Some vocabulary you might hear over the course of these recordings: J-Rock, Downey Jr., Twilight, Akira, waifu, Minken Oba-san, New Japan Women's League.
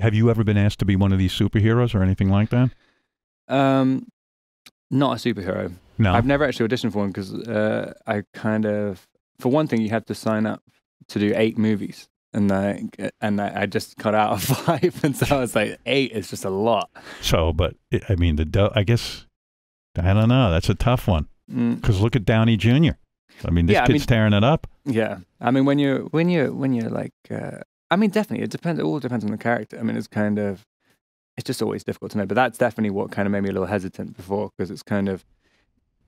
Have you ever been asked to be one of these superheroes or anything like that? Not a superhero. No. I've never actually auditioned for one because I kind of, for one thing, you had to sign up to do 8 movies. And I just cut out of 5, and so I was like, 8 is just a lot. So, but it, I mean, I guess, I don't know. That's a tough one because look at Downey Jr. I mean, this kid's tearing it up. Yeah, I mean, when you're like, I mean, definitely, it depends. It all depends on the character. I mean, it's kind of, it's just always difficult to know. But that's definitely what kind of made me a little hesitant before, because it's kind of,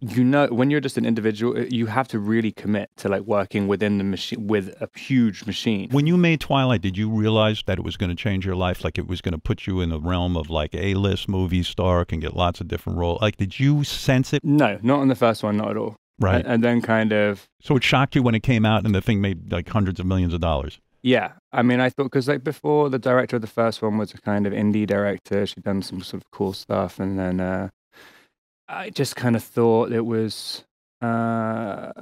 you know, when you're just an individual, you have to really commit to like working within the machine, with a huge machine. When you made Twilight, did you realize that it was going to change your life? Like it was going to put you in the realm of like A-list movie star, can get lots of different roles. Like, did you sense it? No, not on the first one, not at all. Right. And then kind of... So it shocked you when it came out and the thing made like hundreds of millions of dollars. Yeah. I mean, I thought, because like before, the director of the first one was a kind of indie director. She'd done some sort of cool stuff. And then... I just kind of thought it was, yeah, I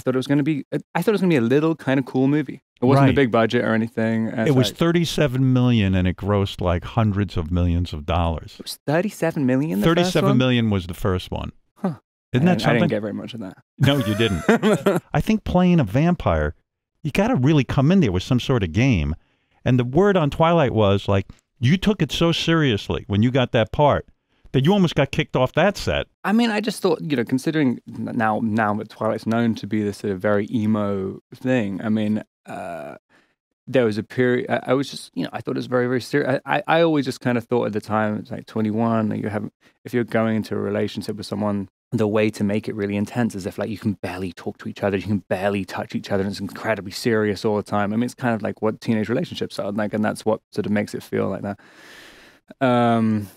thought it was going to be, I thought it was going to be a little kind of cool movie. It wasn't a big budget or anything. It was like, 37 million and it grossed like hundreds of millions of dollars. It was 37 million the 37 million was the first one. Huh. Isn't that something? I didn't get very much of that. No, you didn't. I think playing a vampire, you got to really come in there with some sort of game. And the word on Twilight was like, you took it so seriously when you got that part that you almost got kicked off that set. I mean, I just thought, you know, considering now that Twilight's known to be this sort of very emo thing, I mean, there was a period, I was just, you know, I thought it was very, very serious. I always just kind of thought at the time, it's like 21, and you haven't, if you're going into a relationship with someone, the way to make it really intense is if like you can barely talk to each other, you can barely touch each other, and it's incredibly serious all the time. I mean, it's kind of like what teenage relationships are like, and that's what sort of makes it feel like that.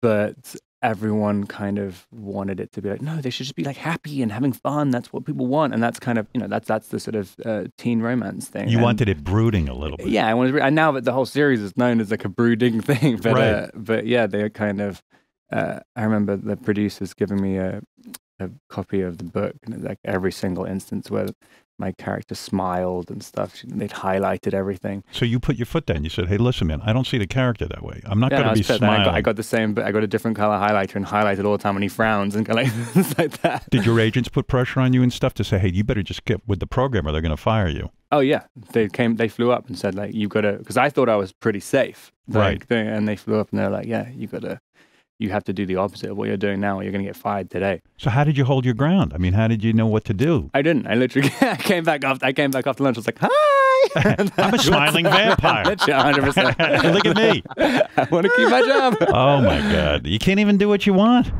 But everyone kind of wanted it to be like, no, they should just be like happy and having fun. That's what people want. And that's kind of, you know, that's the sort of teen romance thing. You wanted it brooding a little bit. Yeah, I wanted it. And now that the whole series is known as like a brooding thing. But, right. But yeah, they're kind of, I remember the producers giving me a copy of the book, and like every single instance where my character smiled and stuff. They'd highlighted everything. So you put your foot down. You said, hey, listen, man, I don't see the character that way. I'm not going to be smiling. I got the same, but I got a different color highlighter and highlighted all the time, and he frowns and kind of like that. Did your agents put pressure on you and stuff to say, hey, you better just get with the program or they're going to fire you? Oh, yeah. They came, they flew up and said, like, you got to, because I thought I was pretty safe. Like, right. And they flew up and they're like, yeah, you got to. You have to do the opposite of what you're doing now, or you're going to get fired today. So how did you hold your ground? I mean, how did you know what to do? I didn't. I literally I came back after lunch. I was like, hi! I'm a smiling vampire. 100%. Look at me. I want to keep my job. Oh, my God. You can't even do what you want.